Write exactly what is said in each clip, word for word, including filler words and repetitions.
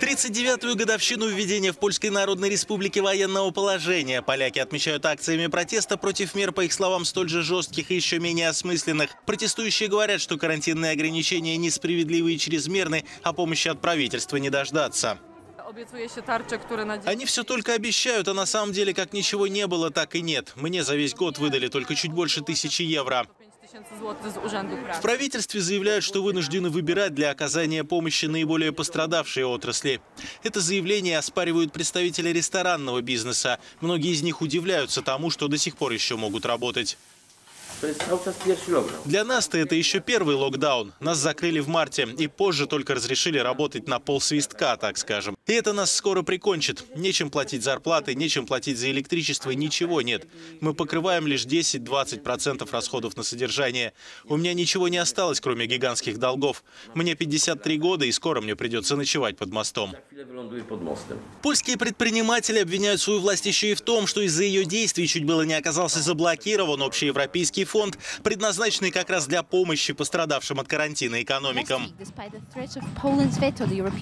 тридцать девятую годовщину введения в Польской Народной Республике военного положения поляки отмечают акциями протеста против мер, по их словам, столь же жестких и еще менее осмысленных. Протестующие говорят, что карантинные ограничения несправедливы и чрезмерны, а помощи от правительства не дождаться. Они все только обещают, а на самом деле как ничего не было, так и нет. Мне за весь год выдали только чуть больше тысячи евро. В правительстве заявляют, что вынуждены выбирать для оказания помощи наиболее пострадавшие отрасли. Это заявление оспаривают представители ресторанного бизнеса. Многие из них удивляются тому, что до сих пор еще могут работать. Для нас-то это еще первый локдаун. Нас закрыли в марте и позже только разрешили работать на полсвистка, так скажем. И это нас скоро прикончит. Нечем платить зарплаты, нечем платить за электричество, ничего нет. Мы покрываем лишь десять-двадцать процентов расходов на содержание. У меня ничего не осталось, кроме гигантских долгов. Мне пятьдесят три года, и скоро мне придется ночевать под мостом. Польские предприниматели обвиняют свою власть еще и в том, что из-за ее действий чуть было не оказался заблокирован общеевропейский фонд, предназначенный как раз для помощи пострадавшим от карантина экономикам.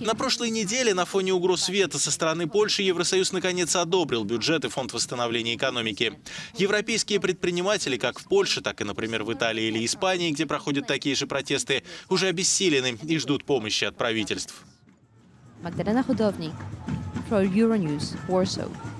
На прошлой неделе на фоне угроз вето со стороны Польши Евросоюз наконец одобрил бюджет и фонд восстановления экономики. Европейские предприниматели, как в Польше, так и, например, в Италии или Испании, где проходят такие же протесты, уже обессилены и ждут помощи от правительств.